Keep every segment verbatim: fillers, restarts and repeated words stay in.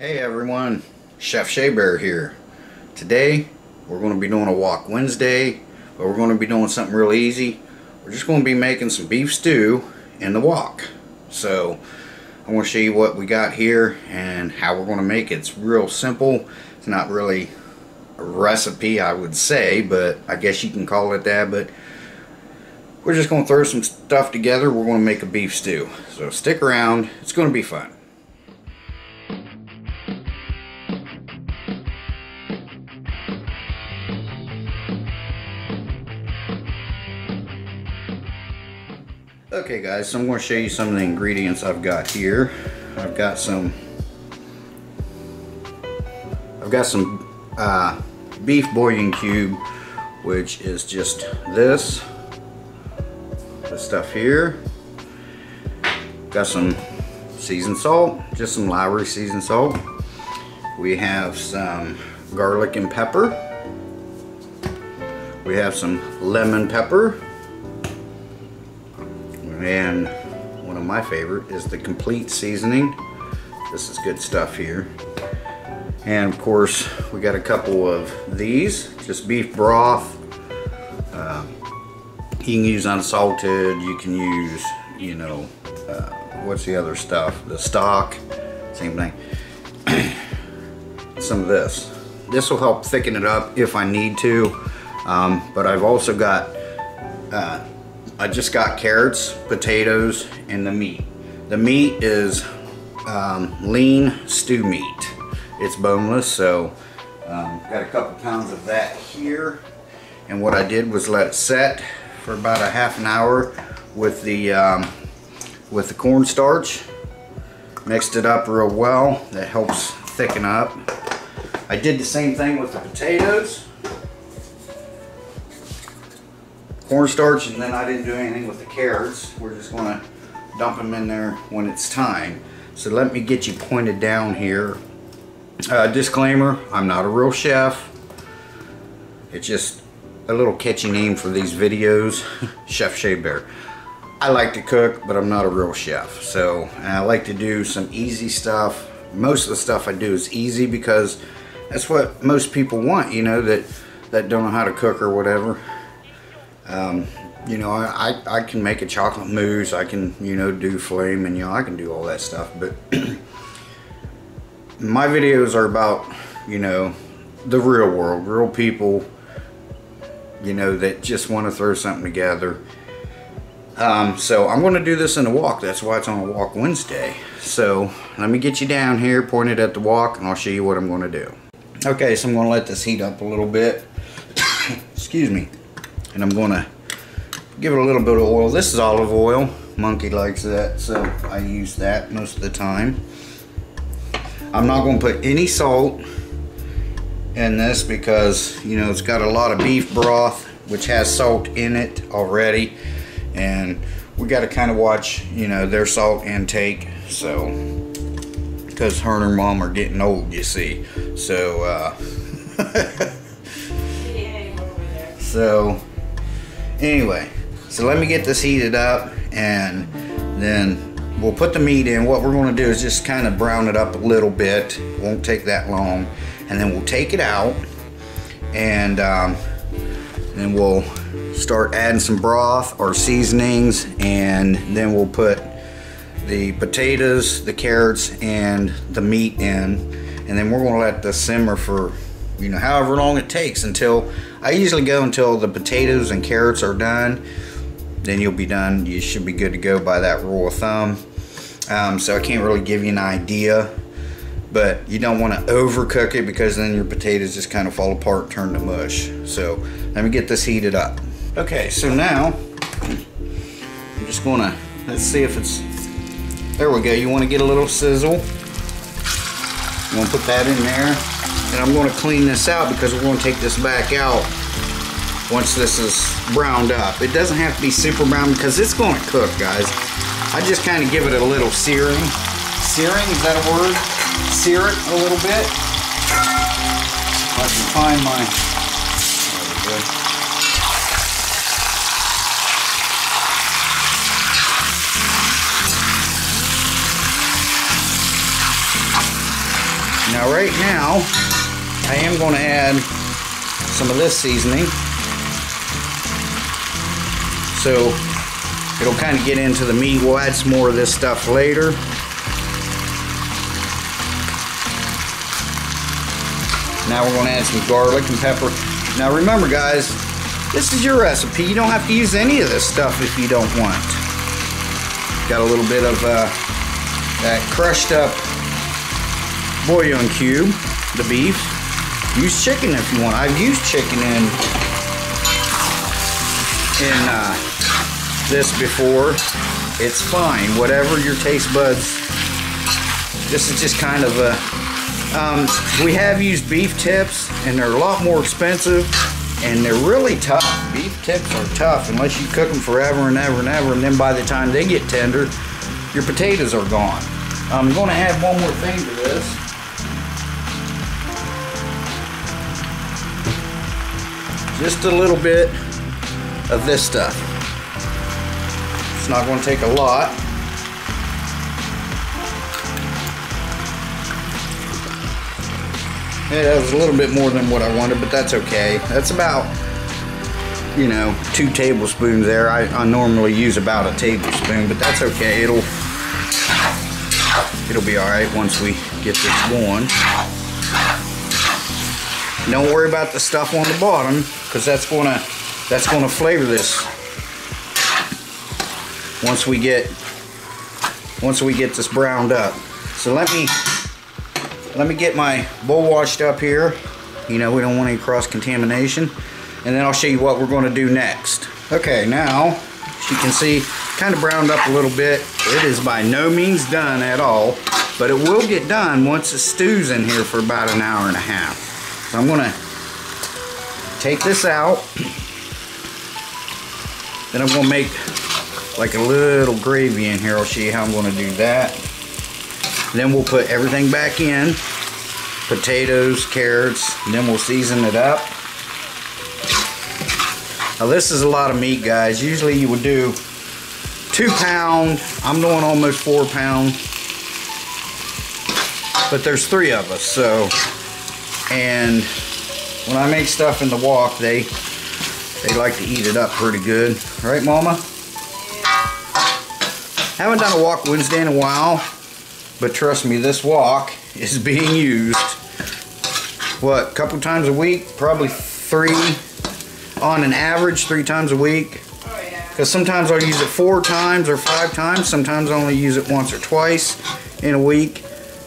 Hey everyone, Chef Shea Bear here. Today we're going to be doing a Walk Wednesday, but we're going to be doing something real easy. We're just going to be making some beef stew in the wok. So I want to show you what we got here and how we're going to make it. It's real simple. It's not really a recipe, I would say, but I guess you can call it that. But we're just going to throw some stuff together. We're going to make a beef stew. So stick around. It's going to be fun. Okay guys, so I'm going to show you some of the ingredients I've got here. I've got some I've got some uh, beef bouillon cube, which is just this this stuff here. Got some seasoned salt, just some Lowry seasoned salt. We have some garlic and pepper. We have some lemon pepper. And one of my favorite is the complete seasoning. This is good stuff here. And of course we got a couple of these, just beef broth. Uh, you can use unsalted, you can use, you know, uh, what's the other stuff, the stock, same thing. Some of this this will help thicken it up if I need to. Um, but I've also got uh, I just got carrots, potatoes, and the meat. The meat is um, lean stew meat. It's boneless, so um, got a couple pounds of that here. And what I did was let it set for about a half an hour with the um, with the cornstarch. Mixed it up real well. That helps thicken up. I did the same thing with the potatoes. Cornstarch, and then I didn't do anything with the carrots. We're just gonna dump them in there when it's time. So let me get you pointed down here. Uh, disclaimer, I'm not a real chef. It's just a little catchy name for these videos. Chef Shea Bear. I like to cook, but I'm not a real chef. So, and I like to do some easy stuff. Most of the stuff I do is easy because that's what most people want, you know, that, that don't know how to cook or whatever. Um, you know, I, I can make a chocolate mousse, I can, you know, do filet mignon, I can do all that stuff, but my videos are about, you know, the real world, real people, you know, that just want to throw something together. Um, so I'm going to do this in the wok. That's why it's on a Walk Wednesday. So let me get you down here, point it at the wok, and I'll show you what I'm going to do. Okay, so I'm going to let this heat up a little bit. Excuse me. And I'm going to give it a little bit of oil. This is olive oil. Monkey likes that, so I use that most of the time. I'm not going to put any salt in this because, you know, it's got a lot of beef broth, which has salt in it already. And we got to kind of watch, you know, their salt intake. So, because her and her mom are getting old, you see. So, uh, so... anyway, so let me get this heated up and then we'll put the meat in. What we're going to do is just kind of brown it up a little bit. It won't take that long. And then we'll take it out and um, then we'll start adding some broth or seasonings, and then we'll put the potatoes, the carrots, and the meat in. And then we're going to let this simmer for, you know, however long it takes until, I usually go until the potatoes and carrots are done. Then you'll be done. You should be good to go by that rule of thumb. Um, so I can't really give you an idea, but you don't want to overcook it because then your potatoes just kind of fall apart, turn to mush. So let me get this heated up. Okay, so now I'm just gonna, let's see if it's, there we go. You want to get a little sizzle. I'm gonna put that in there. And I'm going to clean this out because we're going to take this back out once this is browned up. It doesn't have to be super brown because it's going to cook, guys. I just kind of give it a little searing. Searing, is that a word? Sear it a little bit. If I can find my... there we go. Now right now, I am going to add some of this seasoning, so it'll kind of get into the meat. We'll add some more of this stuff later. Now we're going to add some garlic and pepper. Now remember guys, this is your recipe. You don't have to use any of this stuff if you don't want. Got a little bit of uh, that crushed up bouillon cube, the beef. Use chicken if you want. I've used chicken in, in uh, this before. It's fine, whatever your taste buds. This is just kind of a, um, we have used beef tips and they're a lot more expensive. And they're really tough. Beef tips are tough unless you cook them forever and ever and ever, and then by the time they get tender, your potatoes are gone. I'm going to add one more thing to this. Just a little bit of this stuff. It's not going to take a lot. Yeah, that was a little bit more than what I wanted, but that's okay. That's about, you know, two tablespoons there. I, I normally use about a tablespoon, but that's okay. It'll it'll be all right once we get this going. Don't worry about the stuff on the bottom, because that's gonna that's gonna flavor this. Once we get once we get this browned up, so let me. Let me get my bowl washed up here. You know, we don't want any cross-contamination. And then I'll show you what we're going to do next. Okay, now, as you can see, kind of browned up a little bit. It is by no means done at all, but it will get done once it stews in here for about an hour and a half. So I'm going to take this out. Then I'm going to make like a little gravy in here. I'll show you how I'm going to do that. Then we'll put everything back in, potatoes, carrots, and then we'll season it up. Now this is a lot of meat, guys. Usually you would do two pound. I'm doing almost four pound, but there's three of us. So, and when I make stuff in the wok, they they like to eat it up pretty good, right, Mama? Haven't done a wok Wednesday in a while. But trust me, this wok is being used, what, a couple times a week? Probably three, on an average, three times a week. Oh, yeah. Because sometimes I'll use it four times or five times. Sometimes I only use it once or twice in a week.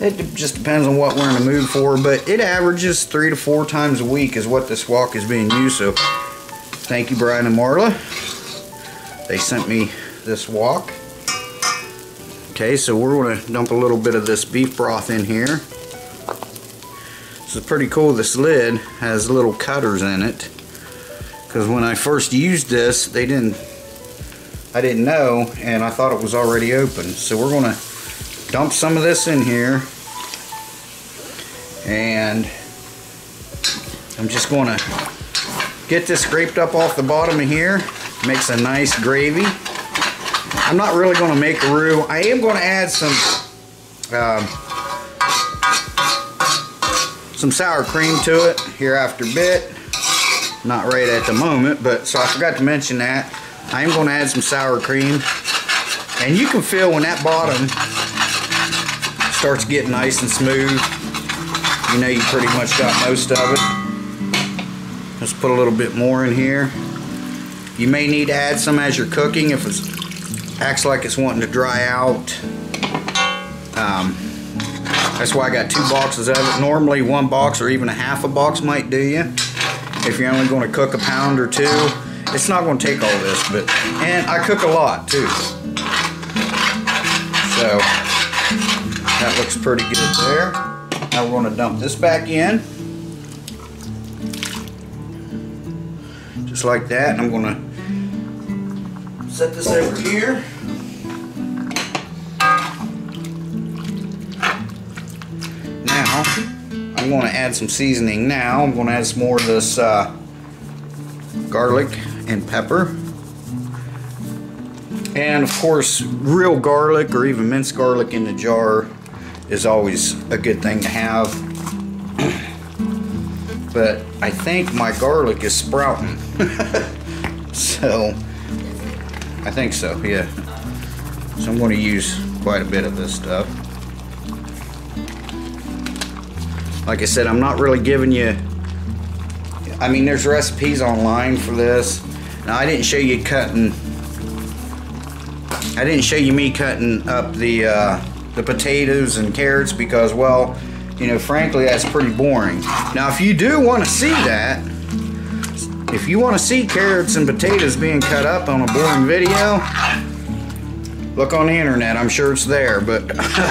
It just depends on what we're in the mood for, but it averages three to four times a week is what this wok is being used. So thank you, Brian and Marla. They sent me this wok. Okay, so we're going to dump a little bit of this beef broth in here. This is pretty cool. This lid has little cutters in it, because when I first used this, they didn't, I didn't know, and I thought it was already open. So we're going to dump some of this in here, and I'm just going to get this scraped up off the bottom of here. Makes a nice gravy. I'm not really going to make a roux. I am going to add some um, some sour cream to it here after a bit. Not right at the moment, but so I forgot to mention that. I am going to add some sour cream. And you can feel when that bottom starts getting nice and smooth, you know you pretty much got most of it. Let's put a little bit more in here. You may need to add some as you're cooking if it's acts like it's wanting to dry out. Um, that's why I got two boxes of it. Normally one box or even a half a box might do you. If you're only going to cook a pound or two, it's not going to take all this. But and I cook a lot too. So that looks pretty good there. Now we're going to dump this back in. Just like that. And I'm going to set this over here. Now, I'm going to add some seasoning now. I'm going to add some more of this uh, garlic and pepper. And of course, real garlic or even minced garlic in the jar is always a good thing to have. But I think my garlic is sprouting. So, I think so, yeah. So I'm going to use quite a bit of this stuff. Like I said, I'm not really giving you, I mean, there's recipes online for this. Now, I didn't show you cutting, I didn't show you me cutting up the, uh, the potatoes and carrots because, well, you know, frankly, that's pretty boring. Now, if you do want to see that, if you want to see carrots and potatoes being cut up on a boring video, look on the internet, I'm sure it's there, but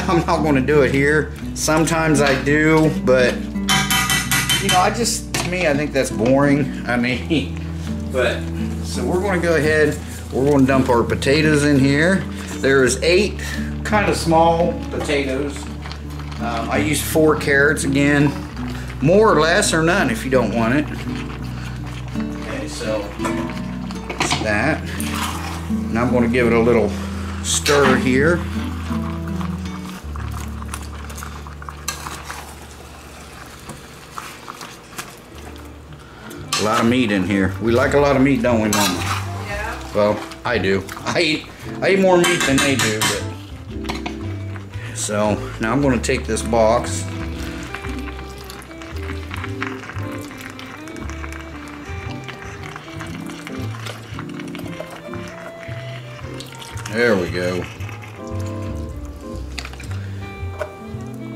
I'm not going to do it here. Sometimes I do, but, you know, I just, to me, I think that's boring. I mean, but, so we're going to go ahead, we're going to dump our potatoes in here. There is eight kind of small potatoes. Um, I used four carrots again, more or less or none if you don't want it. Okay, so that's that. And I'm going to give it a little stir here. A lot of meat in here. We like a lot of meat, don't we, Mama? Yeah. Well, I do. I eat, I eat more meat than they do. But. So, now I'm going to take this box. There we go.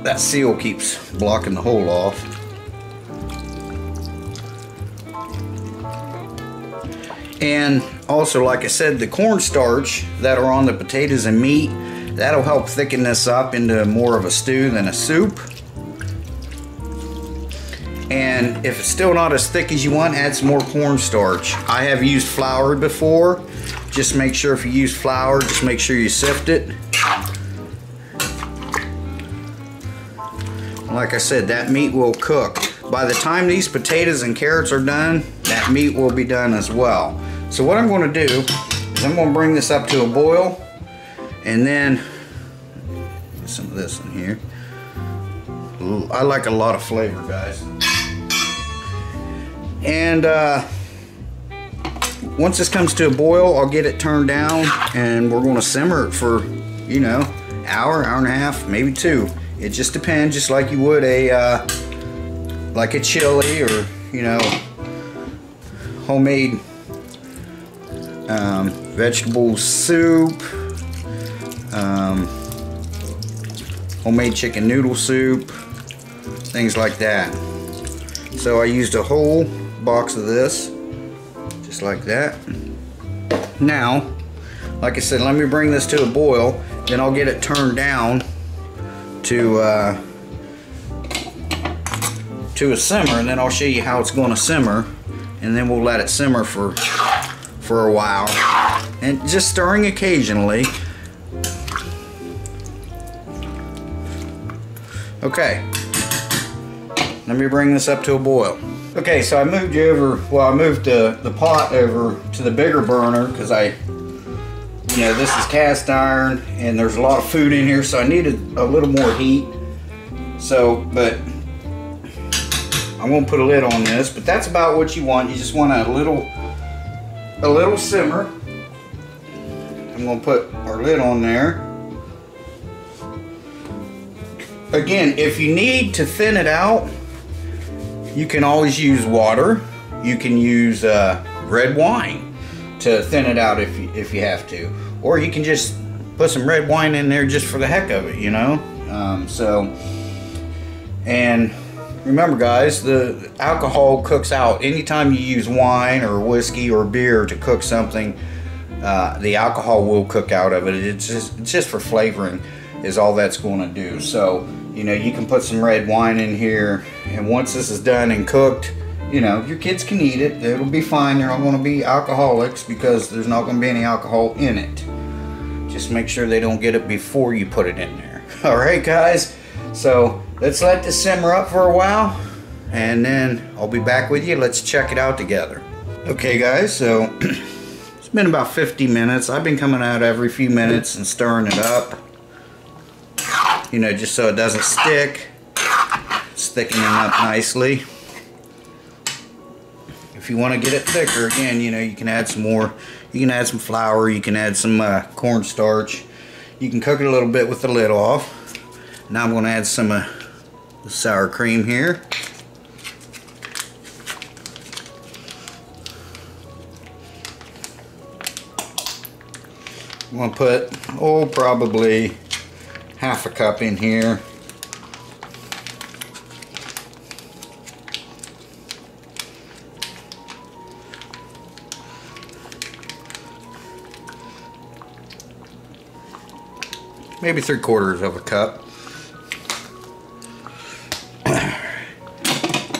That seal keeps blocking the hole off. And also, like I said, the cornstarch that are on the potatoes and meat, that'll help thicken this up into more of a stew than a soup. And if it's still not as thick as you want, add some more cornstarch. I have used flour before. Just make sure if you use flour, just make sure you sift it. Like I said, that meat will cook. By the time these potatoes and carrots are done, that meat will be done as well. So what I'm going to do is I'm going to bring this up to a boil, and then get some of this in here. Ooh, I like a lot of flavor, guys. And uh, once this comes to a boil, I'll get it turned down, and we're going to simmer it for, you know, hour, hour and a half, maybe two. It just depends, just like you would a uh, like a chili or, you know, homemade um, vegetable soup, um, homemade chicken noodle soup, things like that. So I used a whole box of this. Just like that. Now, like I said, let me bring this to a boil, then I'll get it turned down to uh, to a simmer, and then I'll show you how it's going to simmer, and then we'll let it simmer for for a while, and just stirring occasionally. Okay, let me bring this up to a boil. Okay, so I moved you over, well I moved the, the pot over to the bigger burner because I, you know, this is cast iron and there's a lot of food in here, so I needed a little more heat. So, but I'm going to put a lid on this, but that's about what you want. You just want a little, a little simmer. I'm going to put our lid on there. Again, if you need to thin it out, you can always use water. You can use uh, red wine to thin it out if you, if you have to. Or you can just put some red wine in there just for the heck of it, you know? Um, so, and remember guys, the alcohol cooks out. Anytime you use wine or whiskey or beer to cook something, uh, the alcohol will cook out of it. It's just, it's just for flavoring is all that's going to do. So, you know, you can put some red wine in here, and once this is done and cooked, you know, your kids can eat it. It'll be fine. They're not going to be alcoholics because there's not going to be any alcohol in it. Just make sure they don't get it before you put it in there. All right, guys. So let's let this simmer up for a while, and then I'll be back with you. Let's check it out together. Okay, guys. So it's been about fifty minutes. I've been coming out every few minutes and stirring it up. you know, just so it doesn't stick. It's thickening up nicely. If you want to get it thicker, again, you know, you can add some more. You can add some flour. You can add some uh, cornstarch. You can cook it a little bit with the lid off. Now I'm going to add some uh, sour cream here. I'm going to put, oh, probably half a cup in here. Maybe three quarters of a cup.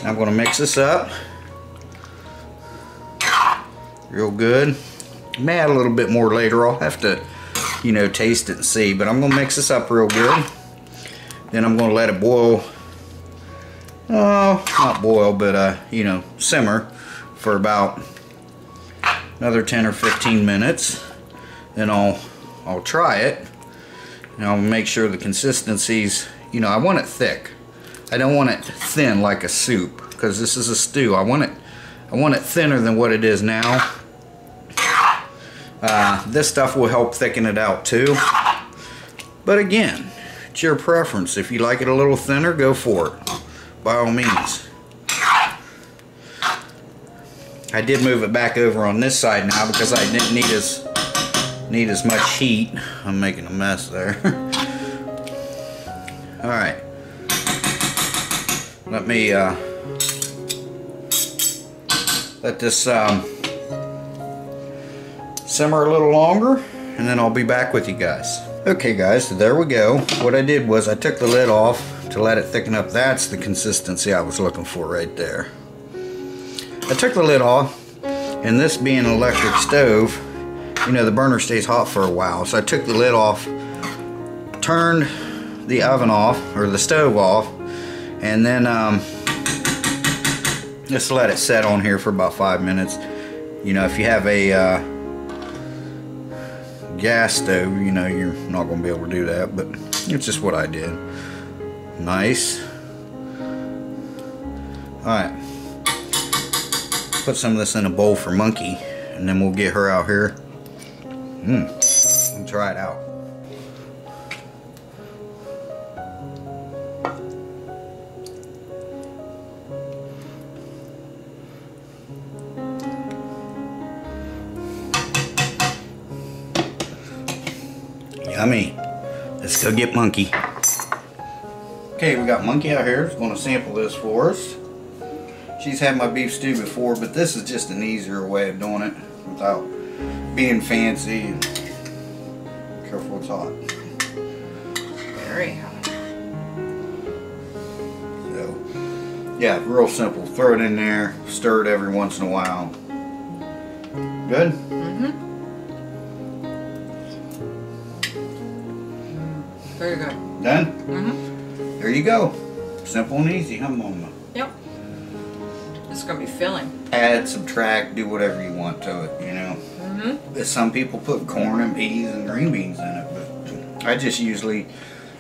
I'm going to mix this up real good. May add a little bit more later. I'll have to, you know, taste it and see. But I'm going to mix this up real good. Then I'm going to let it boil. Oh, not boil, but, uh, you know, simmer for about another ten or fifteen minutes. Then I'll, I'll try it. And I'll make sure the consistency's, you know, I want it thick. I don't want it thin like a soup, because this is a stew. I want it, I want it thinner than what it is now. Uh, this stuff will help thicken it out too. But again, it's your preference. If you like it a little thinner, go for it. By all means. I did move it back over on this side now because I didn't need as need as much heat. I'm making a mess there. All right. Let me uh, let this um, simmer a little longer, and then I'll be back with you guys. Okay guys, so there we go. What I did was I took the lid off to let it thicken up. That's the consistency I was looking for right there. I took the lid off, and this being an electric stove, you know, the burner stays hot for a while. So I took the lid off, turned the oven off, or the stove off, and then um, just let it set on here for about five minutes. You know, if you have a uh, gas stove, you know, you're not going to be able to do that, but it's just what I did. Nice. Alright. Put some of this in a bowl for Monkey, and then we'll get her out here. Mmm. And try it out. Yummy. Let's go get Monkey. Okay, we got Monkey out here. She's going to sample this for us. She's had my beef stew before, but this is just an easier way of doing it without being fancy. And careful, it's hot. Very hot. So, yeah, real simple. Throw it in there, stir it every once in a while. Good? Mm-hmm. There you go. Done? Mm-hmm. There you go. Simple and easy, huh, Mama? Yep. It's going to be filling. Add, subtract, do whatever you want to it, you know? Mm-hmm. Some people put corn and peas and green beans in it, but I just usually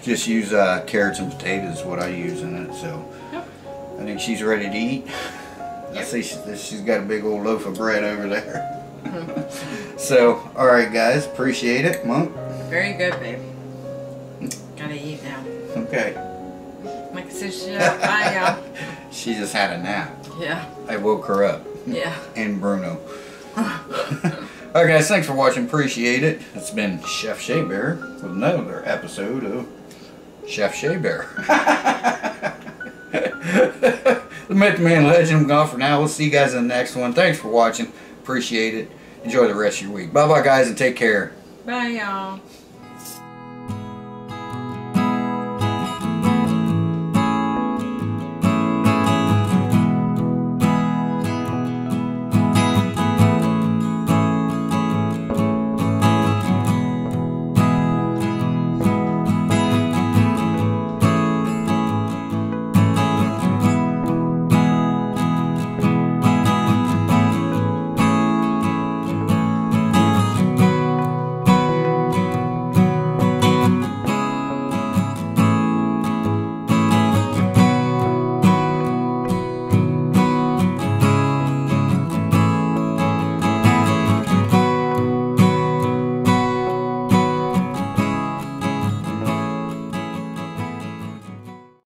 just use uh, carrots and potatoes is what I use in it, so. Yep. I think she's ready to eat. Yep. I see she's, she's got a big old loaf of bread over there. Mm-hmm. So, all right, guys. Appreciate it, Mom. Very good, babe. Gotta eat now. Okay. Like I said, she, uh, bye, y'all. She just had a nap. Yeah. I woke her up. Yeah. And Bruno. Alright guys, thanks for watching. Appreciate it. It's been Chef Shea Bear with another episode of Chef Shea Bear. The Myth, Man, Legend. I'm gone for now. We'll see you guys in the next one. Thanks for watching. Appreciate it. Enjoy the rest of your week. Bye bye guys, and take care. Bye y'all.